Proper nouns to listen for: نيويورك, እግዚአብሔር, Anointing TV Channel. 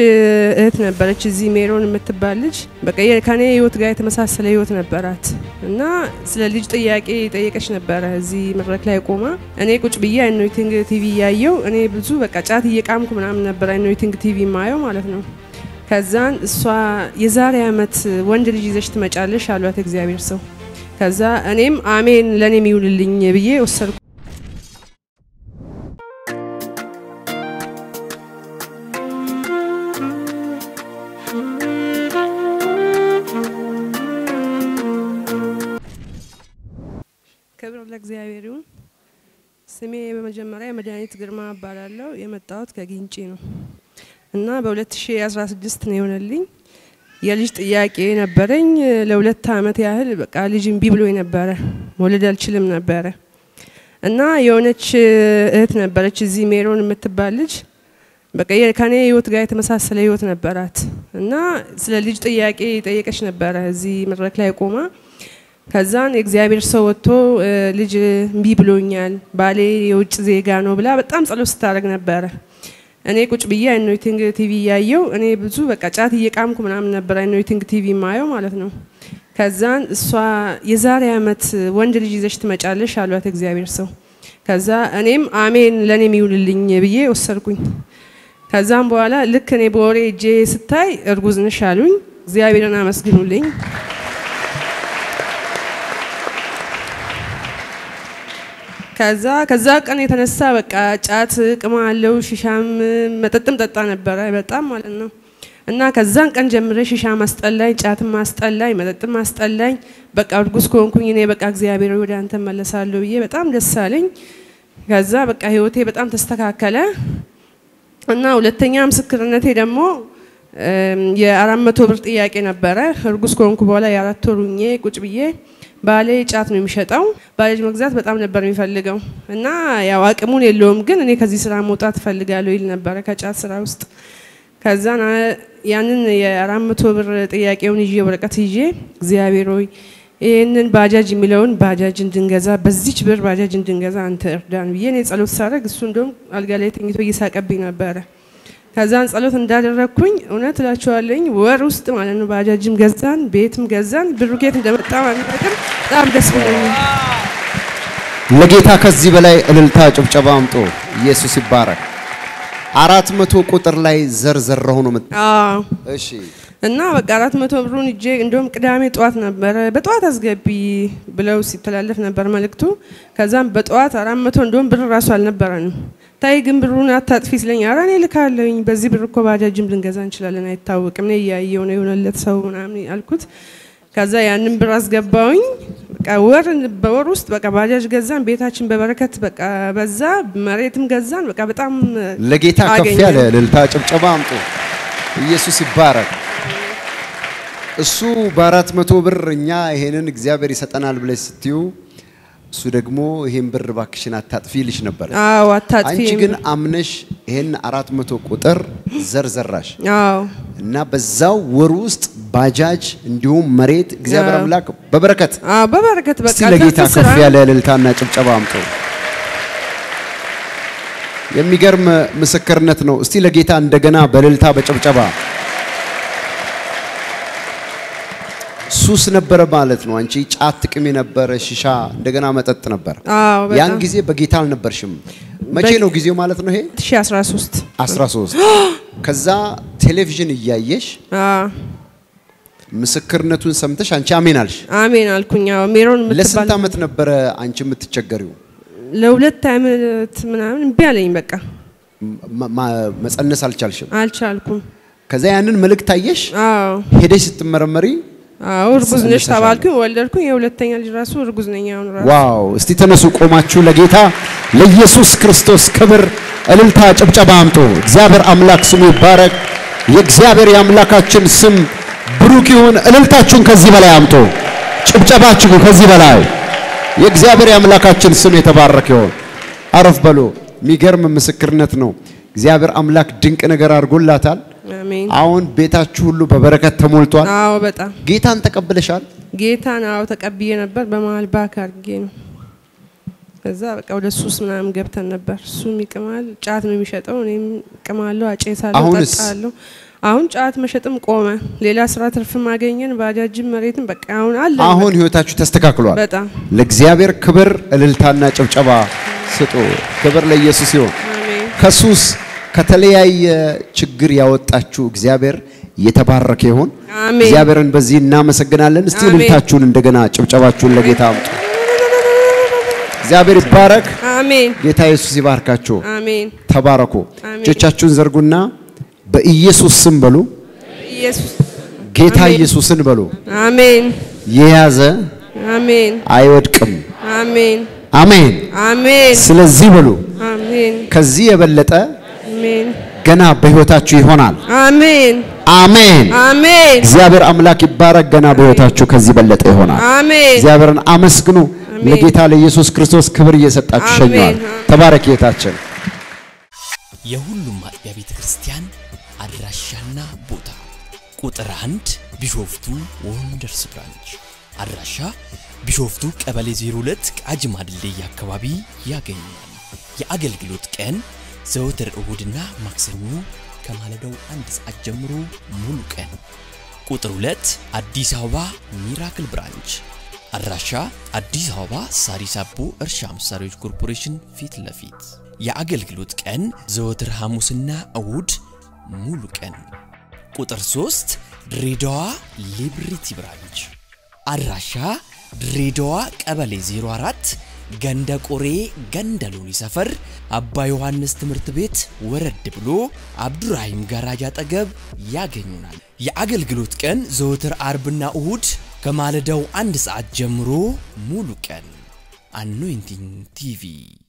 أنا أقول لك أنني أنا أنا كبر سمي بمجمرة مدينة جرما بالله يمتعود كجنتينه. أنا بقولت شيء أسرع جستني ونالين. يالجت إياك ينبرين لولت تامت ياهل بقالي جنب بيبلو ينبره. مولد الشيل منبره. أنا يونتش اتنبرت زيميرون متبالج. بقية كان يوت جايت مساء سليوت نبرات. أنا سلجت إياك إياك إيش نبره زي مرة لا يقومه. كذان إخزابير صوته لج بيبلونيال بالي يوجد زي كانوا بلا بتأمس على ستارك نبرة أنا كنت بيا إنه يتنقل تيفي يايو أنا بزوجة كأشات هي كامكم نعمل نبرة إنه يتنقل تيفي مايو مالتنا كذان سوا يزار يامت وانجلي جزشت مجال شالوات إخزابير صو كذا أنيم آمين لاني ميول اللي نبيه وسرقين كذان بوالا لكني بوري جي ستاي أرجوزنا شالون إخزابيرنا مسكينو لين كذا كأني تنسى بكأجات كمان لو شيشام متتم تتانة برا بتأم مالنا أنا كذا كأن جمرة شيشام استقلين جات ما استقلين متتم استقلين بك أرجوس كونكم يني بك أجزاء بيروي عن تم الله سالوية بتأم جسالين كذا بك أهوتي بتأم تستكع كلا أنا ولتنيام سكرنا تيرمو يا أرام توبرت إياك نبرة أرجوس كونكم ولا يارات ترونيه كتبيه بالي جات ميمشتاو بالي مغزات بتام نبر ميفلغو انا يا واقمون يلوم ግን እኔ ከዚህ ስራ መውጣት ፈልጋለሁ ይል ነበር ከጫት ስራ ውስጥ ከዛና ያንን የ400 ብር ጥያቄውን ይዤ ወረቀት ይዤ እግዚአብሔር ሆይ ይሄንን ባጃጅ የሚለውን ባጃጅ እንድንገዛ በዚች ብር ባጃጅ እንድንገዛ አንተ እርዳን ብዬ እኔ ጸሎት ሳረግ እሱ እንደም አልጋ ላይ ተኝቶ እየሳቀብኝ ነበር ከዛን ጸሎት እንዳደረኩኝ እውነት እላችኋለኝ ወር ውስጥ ማለት ነው ባጃጅም ገዛን ቤትም ገዛን ብሩኬት እንደመጣ ማለት ነው በጣም ደስ ብሎኛል ለጌታ ከዚህ በላይ እልልታ ጭብጨባ አምጦ ኢየሱስ ይባረክ 400 ቁጥር ላይ ዘርዘር ሆኖ መጣ እሺ እና በቃ 400 ብሩን እጄ እንደውም ቅዳሜ ጧት ነበር በጧት አስገቢ ብለው ሲተላለፍ ነበር መልእክቱ ከዛም በጧት 400 እንደውም ብር ራሱ አልነበረንም تايجن برونا تاتفيس لين ياراني لكالين بزي بروكو باجا جملن غازان شلالين اي تاوك مني يا يوني ونالت ساوون عمني الكوت كازا يانن براس غباوين كاورن بوروست بكا باجا غازان بيتاچن ببركات بكا بزا مريتم غازان بكا بتام لغيتا كف ياله للتاچم چبامطو ኢየሱስ ይባረክ እሱ በ400 ብር እኛ ይሄንን እግዚአብሔር ይሰጠናል ብለሽ ስትዩ እሱ ደግሞ ይሄን ብር ባክሽን አታጥፊልሽ ነበር አዎ አታጥፊ አንቺ ግን አምነሽ ይሄን 400 ቁጥር ዘርዘራሽ አዎ እና በዛው ወር ውስጥ ባጃጅ እንዲሁም መሬት እግዚአብሔር አምላክ በበረከት አዎ በበረከት በቃ ለጌታ ከፍ ያለ እልልታና ጭብጨባ አምጡ የሚገርም ምስክርነት ነው እስቲ ለጌታ እንደገና በእልልታ በጭብጨባ ሱስ ነበር ማለት ነው አንቺ ጫት ጥቅም ነበር ሽሻ እንደገና መጠጥ ነበር ያን ጊዜ በጌታ አልነበርሽም መቼ ነው ጊዜው ማለት ነው ይሄ 2013 ከዛ ቴሌቪዥን ያያየሽ ምስክርነቱን ሰምተሽ አንቺ አሜን አልኩኝ አዎ ሜሮን ለስንት አመት ነበር አንቺ የምትቸገሪው ለሁለት አመት ምናምን ቢያለኝ በቃ መጸነስ አልቻልኩም ከዛ ያንን መልእክት አየሽ ሄደሽ ስትመረመሪ እርጉዝ ነሽ ታባልኩኝ ወልደርኩኝ የሁለተኛ ልጅ ራሱ እርጉዝ ነኝ አሁን ራሱ ዋው እስቲ ተነሱ ቆማችሁ ለጌታ ለኢየሱስ ክርስቶስ ክብር እልልታ ጭብጨባ አምጡ እግዚአብሔር አምላክ ስሙ ይባረክ የእግዚአብሔር ያምላካችን ስም ብሩክ ይሁን እልልታችሁን ከዚህ በላይ አምጡ ጭብጨባችሁ ከዚህ በላይ የእግዚአብሔር ያምላካችን ስም የተባረከ ይሁን አረፍ በሉ ሚገርም ምስክርነት ነው እግዚአብሔር አምላክ ድንቅ ነገር አድርጎላታል አሜን አሁን ቤታችሁ ሁሉ በበረከት ተሞልቷል አዎ በጣም ጌታን ተቀበለሻል ጌታን አዎ ተቀብዬ ነበር በመሃል ባካርጌ ነው بذار كأول السوس من عم جبت النبر سومي كمال جات ميشتاوني كمال له أشيس هذا تقاله أهون جات مشتم قومة ليلة سرعة الفيلم عجيني بعد جيم مريتم بك أهون علّه أهون هو تاچو تستكاكلوا بتا لكزيابير كبر للثانية تبجبا ستو كبر ليسوسيون خصوص كتلياي تجريا وتاچو لكزيابير يتبارك يهون لكزيابيرن بزين نام سجنالنا نستيل تاچو ندجنا تبجبا تاچو لقيتام زابير بارك آمين جيتا يسوع باركاتشو آمين تباركوا جتشاتشون زرقنا بيسوس سنبلو يسوع جيتا يسوع سنبلو آمين يهذا آمين أيودكم آمين آمين آمين سلزيبلو آمين كزيه بلتة آمين جنا بهوتاتشو يهونال آمين آمين آمين زابير أملاك بارك جنا بهوتاتشو كزيه بلتة يهونال آمين زابيرن أمسكنو لجيتا ليسوس كريستوس كبر يسات أشجعان تبارك يتأشن يهولم يا بيت كريستيان الرشانة بوتا كوتراند بيشوفتو وندرس برانش الرشا بيشوفتو قبل زيرولت أجمع اللي يا كبابي يا جنيان يا أجل جلوت كان زوتر أودنا مكسمو كمال دو أندس أجمرو ملوكن كوترولت أديساوا ميراكل برانش الرشا أديس هوا ساريسابو الشام ساريج كوربوريشن فيت لفيت يا عجل جلود كان زوتر هاموسنا أود مولو كان كتر سوست دريدوا ليبرتي برانش الرشا دريدوا قبل زيرو أرات غندا كوري غندا لوني سفر أبا يوحنس تمرت بيت ورد بلو عبد الرحيم غراجات أجب يا جنونان يا عجل جلود كان زوتر عربنا أود كمال دو عند ساعة جمرو مولو كان Anointing TV